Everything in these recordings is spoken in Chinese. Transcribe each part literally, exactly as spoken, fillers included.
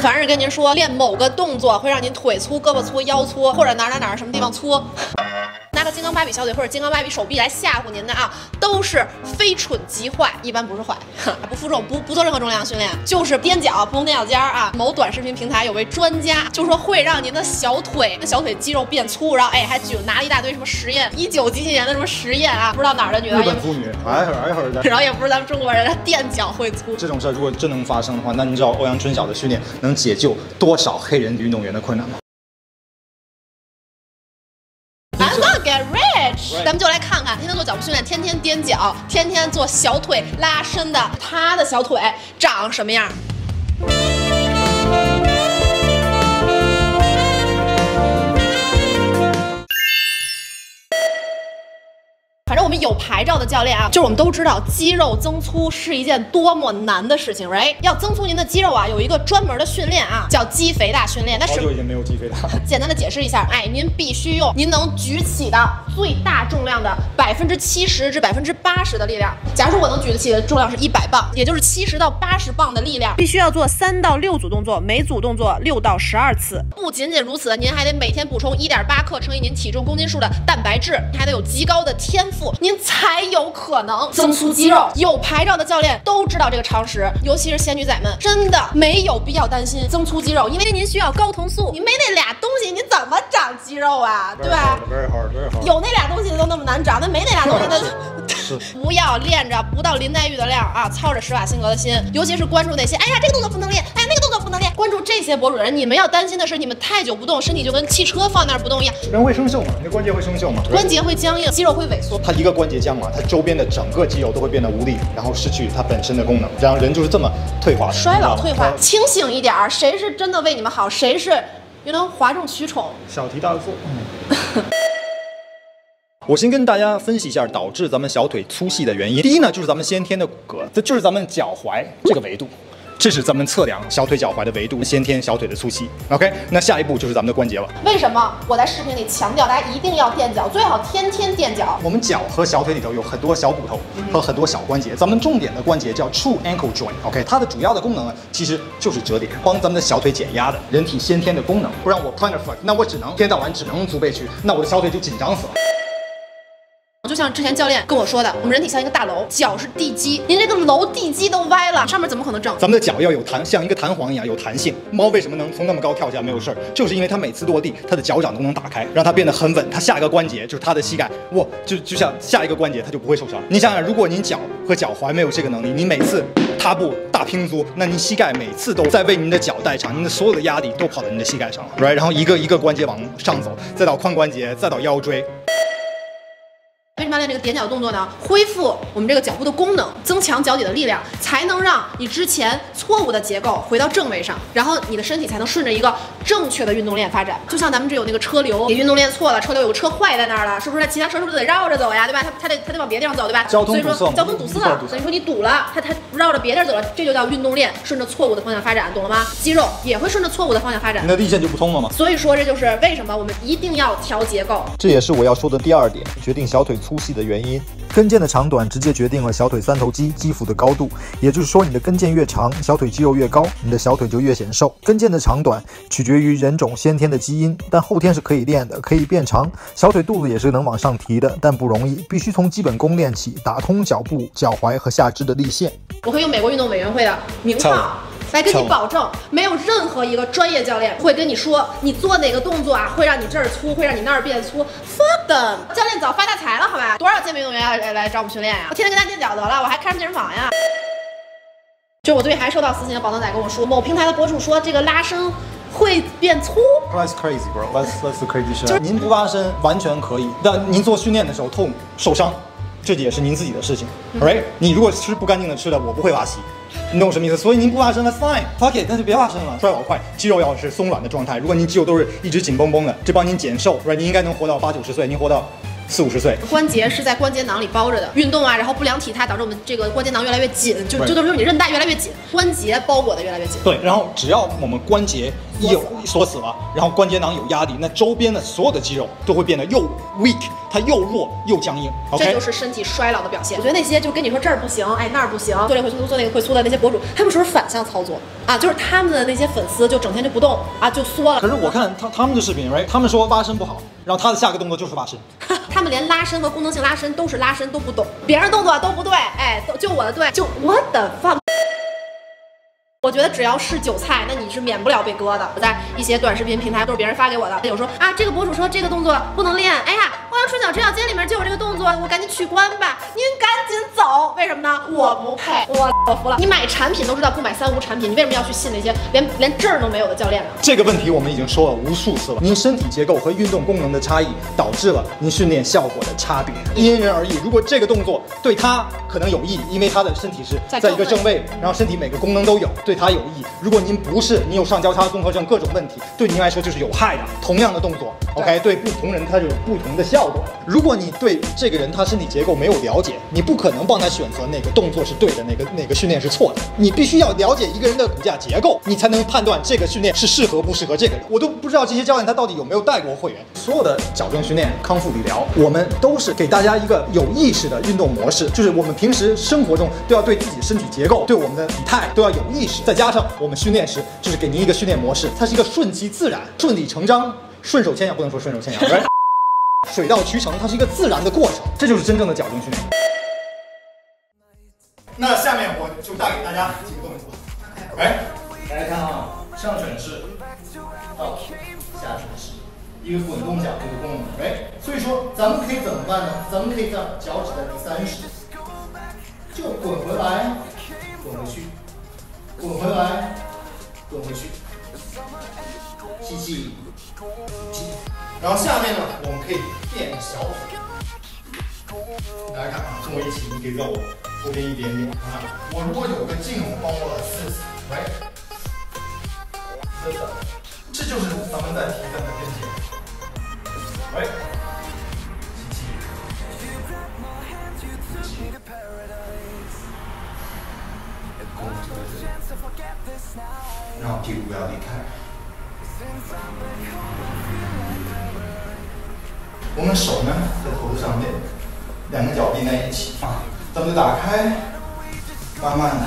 凡是跟您说练某个动作会让您腿粗、胳膊粗、腰粗，或者哪哪哪什么地方粗，拿个金刚芭比小腿或者金刚芭比手臂来吓唬您的啊，都是非蠢即坏，一般不是坏，不负重，不不做任何重量训练，就是踮脚，不用踮脚尖啊。某短视频平台有位专家就说会让您的小腿、小腿肌肉变粗，然后哎还举拿了一大堆什么实验，一九几几年的什么实验啊，不知道哪儿的女的，日本妇女，哎会儿哎会儿的，然后也不是咱们中国人，她踮脚会粗。这种事儿如果真能发生的话，那你知道欧阳春晓的训练能解救多少黑人运动员的困难吗？ Get rich， 咱们就来看看，天天做脚步训练，天天踮脚，天天做小腿拉伸的，他的小腿长什么样？反正我们有牌照的教练啊，就是我们都知道，肌肉增粗是一件多么难的事情 ，right？ 要增粗您的肌肉啊，有一个专门的训练啊，叫肌肥大训练。那是好久已经没有肌肥大。简单的解释一下，哎，您必须用您能举起的最大重量的百分之七十至百分之八十的力量。假如说我能举得起的重量是一百磅，也就是七十到八十磅的力量，必须要做三到六组动作，每组动作六到十二次。不仅仅如此，您还得每天补充一点八克乘以您体重公斤数的蛋白质，还得有极高的天赋。 您才有可能增粗肌肉。有牌照的教练都知道这个常识，尤其是仙女仔们，真的没有必要担心增粗肌肉，因为您需要睾酮素。您没那俩东西，您怎么长肌肉啊？对吧？有那俩东西都那么难长，那没那俩东西那。不要练着不到林黛玉的量啊，操着施瓦辛格的心，尤其是关注那些哎呀这个动作不能练，哎那个动作不能练，关注这些博主人，你们要担心的是你们太久不动，身体就跟汽车放那儿不动一样，人会生锈嘛，你的关节会生锈嘛，关节会僵硬，肌肉会萎缩，它一个关节僵嘛，它周边的整个肌肉都会变得无力，然后失去它本身的功能，然后人就是这么退化，衰老退化。清醒一点儿，谁是真的为你们好，谁是又能哗众取宠，小题大做。嗯我先跟大家分析一下导致咱们小腿粗细的原因。第一呢，就是咱们先天的骨骼，这就是咱们脚踝这个维度，这是咱们测量小腿脚踝的维度，先天小腿的粗细。OK， 那下一步就是咱们的关节了。为什么我在视频里强调大家一定要踮脚，最好天天踮脚？我们脚和小腿里头有很多小骨头和很多小关节，咱们重点的关节叫 true ankle joint。OK， 它的主要的功能呢，其实就是折叠，帮咱们的小腿减压的，人体先天的功能。不然我 plantar foot， 那我只能天到晚只能用足背去，那我的小腿就紧张死了。 就像之前教练跟我说的，我们人体像一个大楼，脚是地基，您这个楼地基都歪了，上面怎么可能正？咱们的脚要有弹，像一个弹簧一样有弹性。猫为什么能从那么高跳下没有事儿？就是因为它每次落地，它的脚掌都能打开，让它变得很稳。它下一个关节就是它的膝盖，哇，就就像下一个关节它就不会受伤。你想想，如果您脚和脚踝没有这个能力，你每次踏步大拼足，那您膝盖每次都在为您的脚代偿，您的所有的压力都跑到您的膝盖上了， right？ 然后一个一个关节往上走，再到髋关节，再到腰椎。 为什么要练这个踮脚动作呢？恢复我们这个脚部的功能，增强脚底的力量，才能让你之前错误的结构回到正位上，然后你的身体才能顺着一个正确的运动链发展。就像咱们这有那个车流，你运动链错了，车流有个车坏在那儿了，是不是？其他车是不是得绕着走呀？对吧？它它得它得往别的地方走，对吧？交通堵塞，所以说交通堵塞，等于说你堵了，它它绕着别地儿走了，这就叫运动链顺着错误的方向发展，懂了吗？肌肉也会顺着错误的方向发展，你的力线就不通了嘛。所以说这就是为什么我们一定要调结构。这也是我要说的第二点，决定小腿粗。 粗细的原因，跟腱的长短直接决定了小腿三头肌肌腹的高度，也就是说，你的跟腱越长，小腿肌肉越高，你的小腿就越显瘦。跟腱的长短取决于人种先天的基因，但后天是可以练的，可以变长。小腿肚子也是能往上提的，但不容易，必须从基本功练起，打通脚部、脚踝和下肢的力线。我可以用美国运动委员会的名号。 来跟你保证，没有任何一个专业教练会跟你说，你做哪个动作啊，会让你这儿粗，会让你那儿变粗。Fuck them！ 教练早发大财了，好吧？多少健美运动员来来找我们训练呀、啊？我天天跟他踮脚得了，我还开什么健身房呀？就我最近还收到私信的宝藏仔跟我说，某平台的博主说这个拉伸。 会变粗 ？That's crazy, bro. That's that's the crazy shit. 就是您不拉伸完全可以，但您做训练的时候痛受伤，这也是您自己的事情。Right？、嗯、你如果吃不干净的吃的，我不会拉稀，你懂我什么意思？所以您不拉伸 ，that's fine. Fuck it， 那就别拉伸了。衰老快，肌肉要是松软的状态，如果您肌肉都是一直紧绷绷的，这帮您减瘦 ，right？ 您应该能活到八九十岁，您活到。 四五十岁，关节是在关节囊里包着的。运动啊，然后不良体态导致我们这个关节囊越来越紧，就 Right. 就等于你韧带越来越紧，关节包裹的越来越紧。对，然后只要我们关节有锁死了，然后关节囊有压力，那周边的所有的肌肉都会变得又 weak 它又弱又僵硬。OK， 这就是身体衰老的表现。我觉得那些就跟你说这儿不行，哎那儿不行，做这个会粗做那个会粗的那些博主，他们是不是反向操作啊？就是他们的那些粉丝就整天就不动啊，就缩了。可是我看他他们的视频，他们说拉伸不好，然后他的下个动作就是拉伸。他们连拉伸和功能性拉伸都是拉伸都不懂，别人动作都不对，哎，就我的对，就 what the fuck。 我觉得只要是韭菜，那你是免不了被割的。我在一些短视频平台都是别人发给我的，有时候啊，这个博主说这个动作不能练，哎呀，欧阳春晓指导间里面就有这个动作，我赶紧取关吧，您赶紧走，为什么呢？我不配，我我服了。你买产品都知道不买三无产品，你为什么要去信那些连连证都没有的教练呢？这个问题我们已经说了无数次了，您身体结构和运动功能的差异导致了您训练效果的差别，因人而异。如果这个动作对他可能有益，因为他的身体是在一个正位，然后身体每个功能都有。 对它有益。如果您不是，您有上交叉综合症各种问题，对您来说就是有害的。同样的动作 ，OK， 对不同人它有不同的效果。如果你对这个人他身体结构没有了解，你不可能帮他选择哪个动作是对的，哪个哪个训练是错的。你必须要了解一个人的骨架结构，你才能判断这个训练是适合不适合这个人。我都不知道这些教练他到底有没有带过会员。所有的矫正训练、康复理疗，我们都是给大家一个有意识的运动模式，就是我们平时生活中都要对自己身体结构、对我们的体态都要有意识。 再加上我们训练时，就是给您一个训练模式，它是一个顺其自然、顺理成章、顺手牵羊，不能说顺手牵羊，水到渠成，它是一个自然的过程，这就是真正的矫正训练。那下面我就带给大家几个动作，哎，大家看啊，上犬式到下犬式，一个滚动脚，一个弓舞，哎，所以说咱们可以怎么办呢？咱们可以在脚趾的第三式就滚回来，滚回去。 滚回来，滚回去，吸气，吸。然后下面呢，我们可以垫小腿。大家看啊，跟我一起，你可以在我后边一点点啊。我如果有个镜头帮我试试，来，真的，这就是咱们在提咱们的跟腱。来，吸气，吸气，滚。 然后屁股不要离开。我们手呢在头上面，两个脚并在一起啊，咱们就打开，慢慢的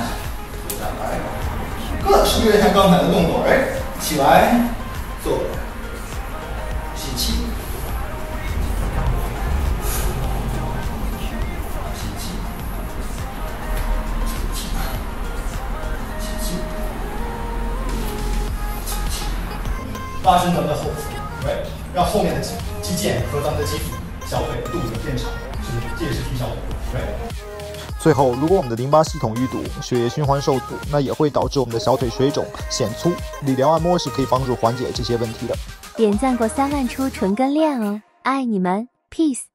展开。这是不是像刚才的动作？哎，起来，坐，吸气，吸气，吸气。 拉伸咱们的后侧，对，让后面的肌肌腱和咱们的肌腹、小腿、肚子变长，就是这也是提小腿，对。最后，如果我们的淋巴系统淤堵，血液循环受阻，那也会导致我们的小腿水肿、显粗。理疗按摩是可以帮助缓解这些问题的。点赞过三万出纯跟练哦，爱你们 ，peace。